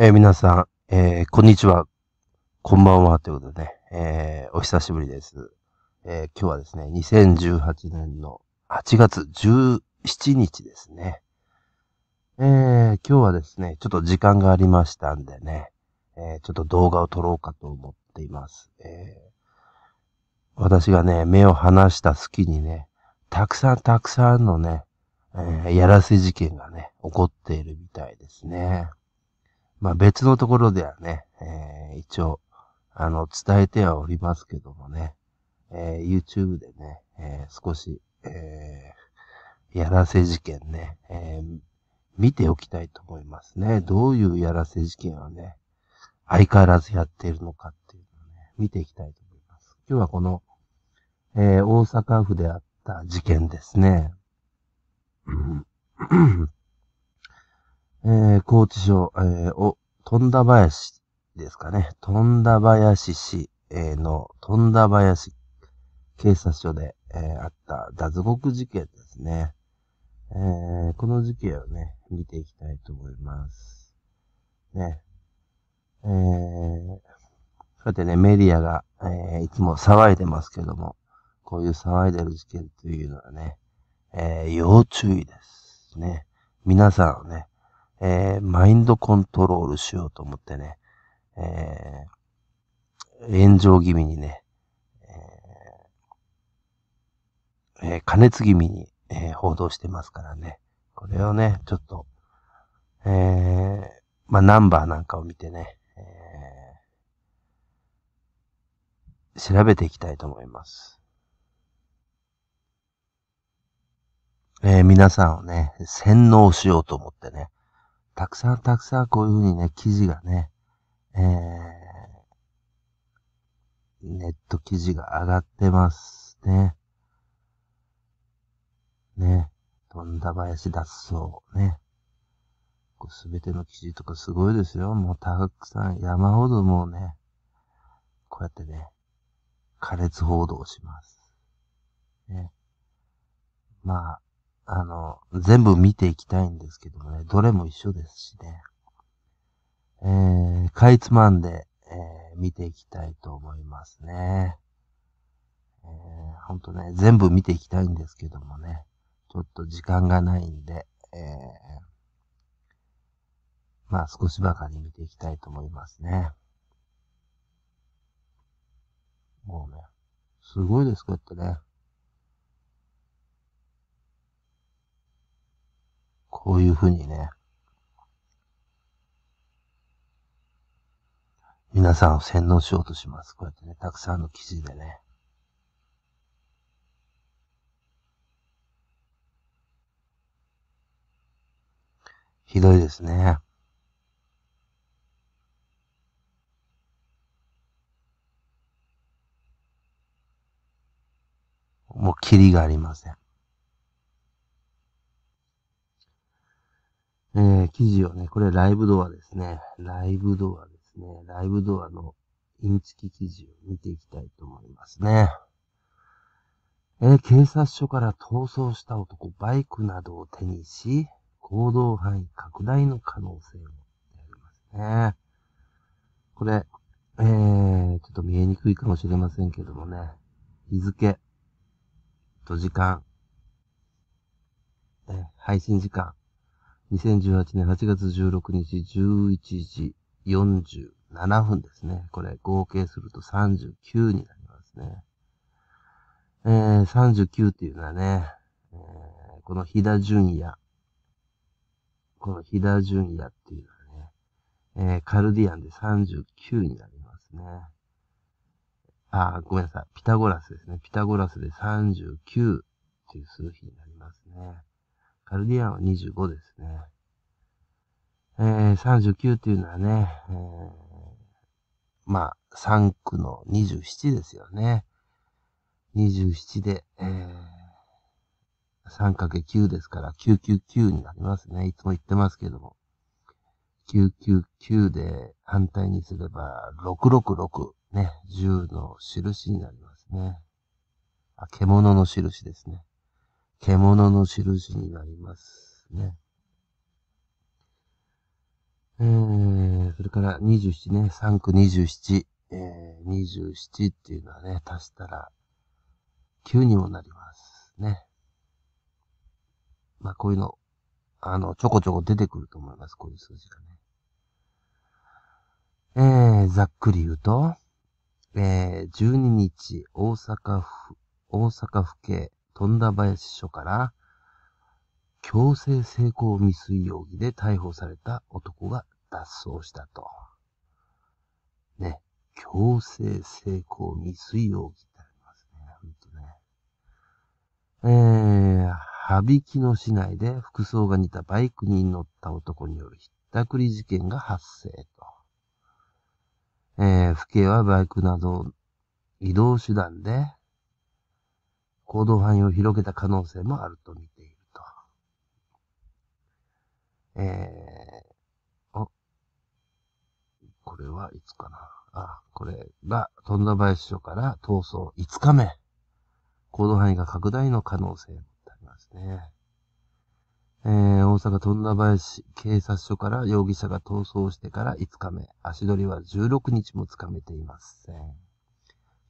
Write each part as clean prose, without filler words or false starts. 皆さん、こんにちは、こんばんはということでね、お久しぶりです。今日はですね、2018年の8月17日ですね。今日はですね、ちょっと時間がありましたんでね、ちょっと動画を撮ろうかと思っています。私がね、目を離した隙にね、たくさんのね、やらせ事件がね、起こっているみたいですね。まあ別のところではね、一応、伝えてはおりますけどもね、YouTube でね、少し、やらせ事件ね、見ておきたいと思いますね。どういうやらせ事件をね、相変わらずやっているのかっていうのをね、見ていきたいと思います。今日はこの、大阪府であった事件ですね。高知省、富田林ですかね。富田林市の富田林警察署で、あった脱獄事件ですね、この事件をね、見ていきたいと思います。ね。さてね、メディアが、いつも騒いでますけども、こういう騒いでる事件というのはね、要注意です。ね。皆さんをね、マインドコントロールしようと思ってね、炎上気味にね、加熱気味に、報道してますからね。これをね、ちょっと、まあ、ナンバーなんかを見てね、調べていきたいと思います。皆さんをね、洗脳しようと思ってね、たくさんこういうふうにね、記事がね、ネット記事が上がってますね。ね。富田林脱走ね。すべての記事とかすごいですよ。もうたくさん、山ほどもうね、こうやってね、過熱報道します。ね。まあ、全部見ていきたいんですけどもね、どれも一緒ですしね。かいつまんで、見ていきたいと思いますね。ほんとね、全部見ていきたいんですけどもね、ちょっと時間がないんで、まあ少しばかり見ていきたいと思いますね。もうね、すごいです、こうやってね。こういうふうにね、皆さんを洗脳しようとします。こうやってね、たくさんの記事でね。ひどいですね。もうキリがありません。記事をね、これライブドアですね。ライブドアのインチキ記事を見ていきたいと思いますね。警察署から逃走した男、バイクなどを手にし、行動範囲拡大の可能性もありますね。これ、ちょっと見えにくいかもしれませんけどもね、日付と時間、配信時間、2018年8月16日11時47分ですね。これ合計すると39になりますね。39っていうのはね、この飛田淳也。っていうのはね、カルディアンで39になりますね。あ、ごめんなさい。ピタゴラスですね。ピタゴラスで39っていう数比になりますね。カルディアンは25ですね。39っていうのはね、まあ、3区の27ですよね。27で、3×9 ですから、999になりますね。いつも言ってますけども。999で反対にすれば、666ね、10の印になりますね。あ、獣の印ですね。獣の印になりますね。それから27ね、3区27、27っていうのはね、足したら9にもなりますね。まあこういうの、ちょこちょこ出てくると思います、こういう数字がね。ざっくり言うと、12日、大阪府警、富田林署から、強制性交未遂容疑で逮捕された男が脱走したと。ね。強制性交未遂容疑ってありますね。ほんとね。羽曳野市内で服装が似たバイクに乗った男によるひったくり事件が発生と。府警はバイクなど移動手段で行動範囲を広げた可能性もあると見ていると。これはいつかな。これが富田林署から逃走5日目。行動範囲が拡大の可能性もありますね。大阪富田林警察署から容疑者が逃走してから5日目。足取りは16日もつかめていません。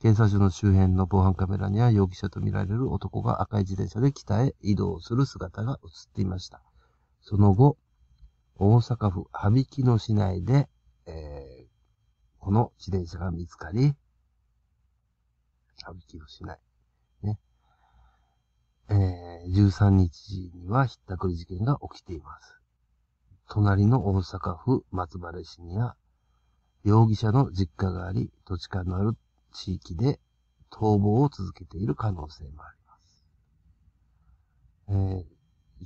警察署の周辺の防犯カメラには容疑者とみられる男が赤い自転車で北へ移動する姿が映っていました。その後、大阪府羽曳野市内で、この自転車が見つかり、羽曳野市内。13日にはひったくり事件が起きています。隣の大阪府松原市には容疑者の実家があり、土地勘のある地域で逃亡を続けている可能性もありま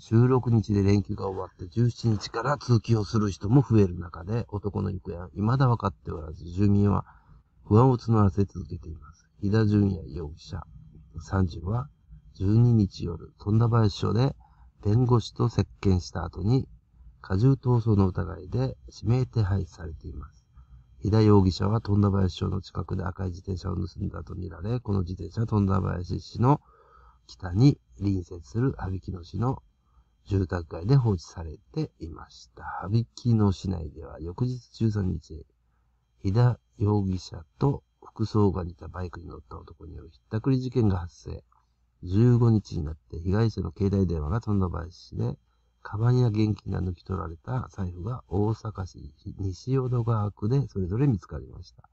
す。16日で連休が終わって17日から通勤をする人も増える中で、男の行方は未だ分かっておらず、住民は不安を募らせ続けています。飛田純也容疑者30は、12日夜、富田林署で弁護士と接見した後に、過重逃走の疑いで指名手配されています。飛田容疑者は富田林署の近くで赤い自転車を盗んだと見られ、この自転車は富田林市の北に隣接する羽曳野市の住宅街で放置されていました。羽曳野市内では翌日13日、飛田容疑者と服装が似たバイクに乗った男によるひったくり事件が発生。15日になって被害者の携帯電話が富田林市で、カバンや現金が抜き取られた財布が大阪市西淀川区でそれぞれ見つかりました。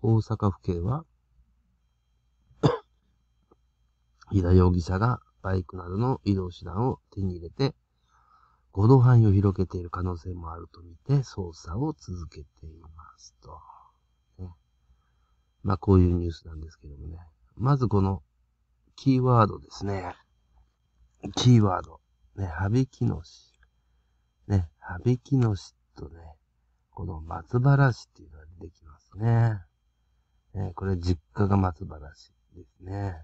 大阪府警は、飛田容疑者がバイクなどの移動手段を手に入れて、行動範囲を広げている可能性もあると見て捜査を続けていますと。ね、まあこういうニュースなんですけどもね。まずこの、キーワードですね。キーワード。ね、羽曳野市。ね、羽曳野市とね、この松原市っていうのが出てきますね。これ実家が松原市ですね。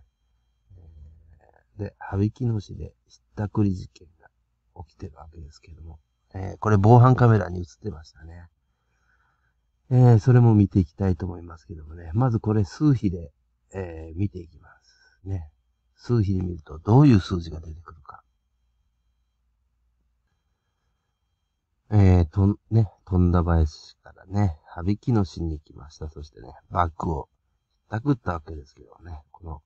で、羽曳野市でひったくり事件が起きてるわけですけども。これ防犯カメラに映ってましたね。それも見ていきたいと思いますけどもね。まずこれ数比で、見ていきますね。数比で見るとどういう数字が出てくるか。富田林からね、羽曳野市に行きました。そしてね、バッグをひったくったわけですけどね、この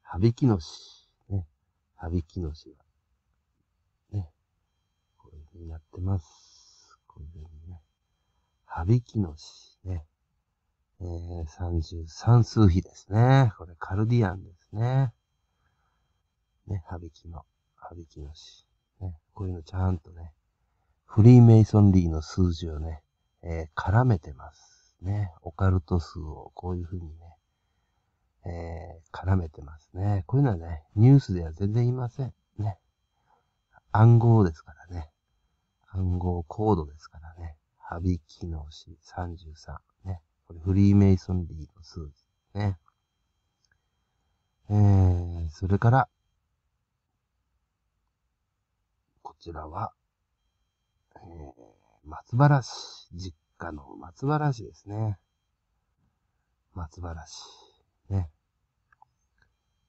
羽曳野市、ね、羽曳野市は、ね、こういう風になってます。こういう風にね、羽曳野市、ね、33数比ですね。これカルディアンですね。ね、羽曳野市。ね、こういうのちゃんとね、フリーメイソンリーの数字をね、絡めてます。ね、オカルト数をこういう風にね、絡めてますね。こういうのはね、ニュースでは全然言いません。ね。暗号ですからね。暗号コードですからね。羽曳野市33。ね。これフリーメイソンリーの数字ね。それから、こちらは、松原市、実家の松原市ですね。松原市。ね。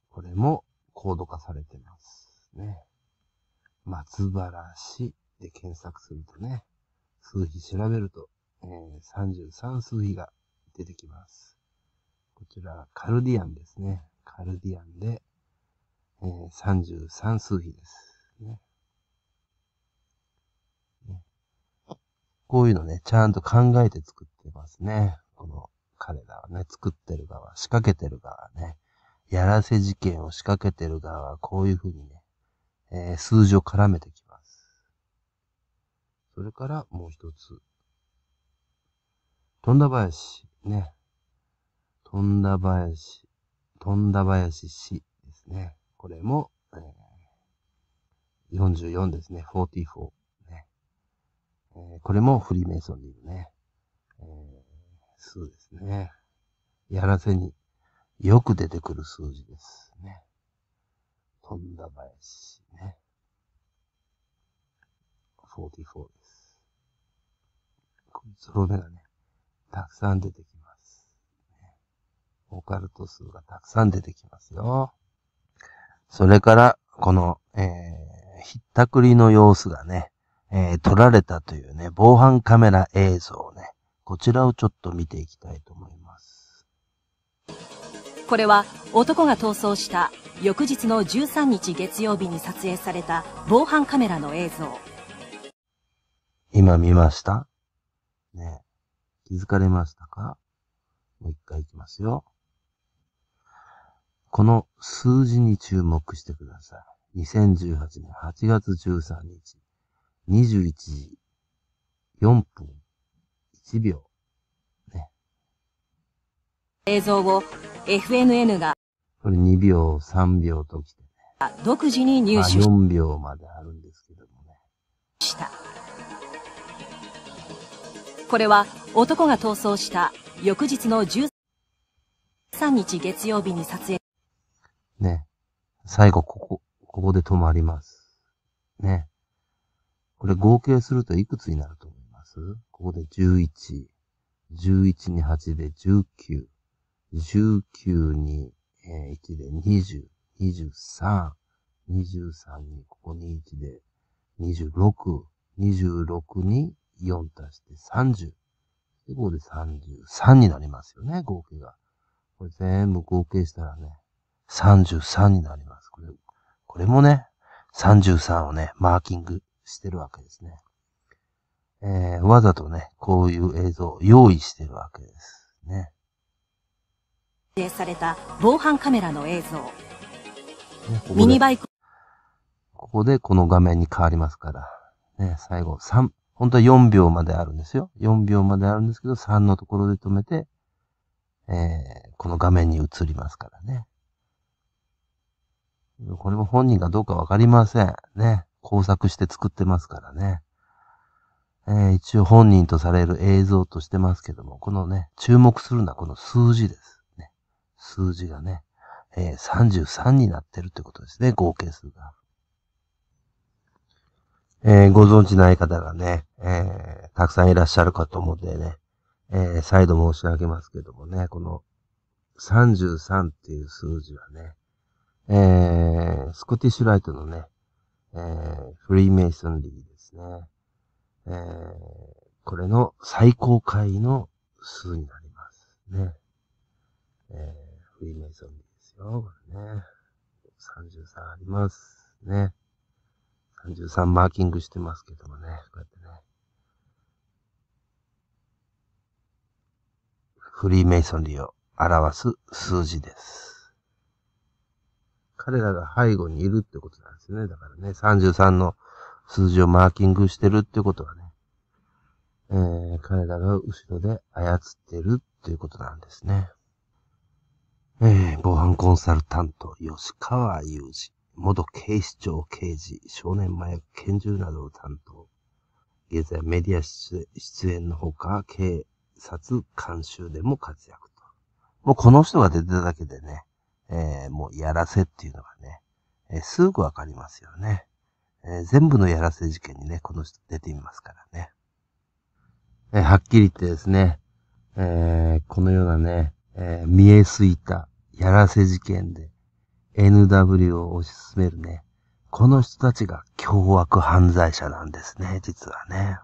これもコード化されてます。ね。松原市で検索するとね、数比調べると33数比が出てきます。こちら、カルディアンですね。カルディアンで、33数比です、ね。こういうのね、ちゃんと考えて作ってますね。この彼らはね、作ってる側、仕掛けてる側ね、やらせ事件を仕掛けてる側はこういうふうにね、数字を絡めてきます。それからもう一つ。富田林、ね。富田林氏ですね。これも、44ですね。44。これもフリーメイソンでいうね、数ですね。やらせによく出てくる数字ですね。富田林ね。44です。ゾロ目がね、たくさん出てきます、ね。オカルト数がたくさん出てきますよ。それから、この、ひったくりの様子がね、撮られたというね、防犯カメラ映像をね、こちらをちょっと見ていきたいと思います。これは男が逃走した翌日の13日月曜日に撮影された防犯カメラの映像。今見ました?ね、気づかれましたか?もう一回いきますよ。この数字に注目してください。2018年8月13日。21時4分1秒、ね、映像を FNN がこれ2秒3秒ときてね、独自に入手、4秒まであるんですけどもね、したこれは男が逃走した翌日の13日月曜日に撮影ね、最後ここで止まりますね。これ合計するといくつになると思います?ここで11、11に8で19、19に1で20、23、23にここに1で26、26に4足して30。で、ここで33になりますよね、合計が。これ全部合計したらね、33になります。これもね、33をね、マーキングしてるわけですね。わざとね、こういう映像を用意してるわけですね。撮影された防犯カメラの映像。ね、ミニバイク。ここでこの画面に変わりますから。ね、最後3、本当は4秒まであるんですよ。4秒まであるんですけど、3のところで止めて、この画面に移りますからね。これも本人がどうかわかりません。ね。工作して作ってますからね、一応本人とされる映像としてますけども、このね、注目するのはこの数字です、ね。数字がね、33になってるってことですね、合計数が。ご存知ない方がね、たくさんいらっしゃるかと思うんでね、再度申し上げますけどもね、この33っていう数字はね、スコティッシュライトのね、フリーメイソンリーですね、これの最高階の数になりますね。フリーメイソンリーですよ。これね。33ありますね。33マーキングしてますけどもね。こうやってね。フリーメイソンリーを表す数字です。彼らが背後にいるってことなんですよね。だからね、33の数字をマーキングしてるってことはね、彼らが後ろで操ってるっていうことなんですね。防犯コンサルタント、吉川雄二、元警視庁刑事、少年麻薬拳銃などを担当。現在メディア出演のほか、警察監修でも活躍と。もうこの人が出てただけでね、もうやらせっていうのがね、すぐわかりますよね、全部のやらせ事件にね、この人出てみますからね。はっきり言ってですね、このようなね、見えすいたやらせ事件で NW を推し進めるね、この人たちが凶悪犯罪者なんですね、実はね。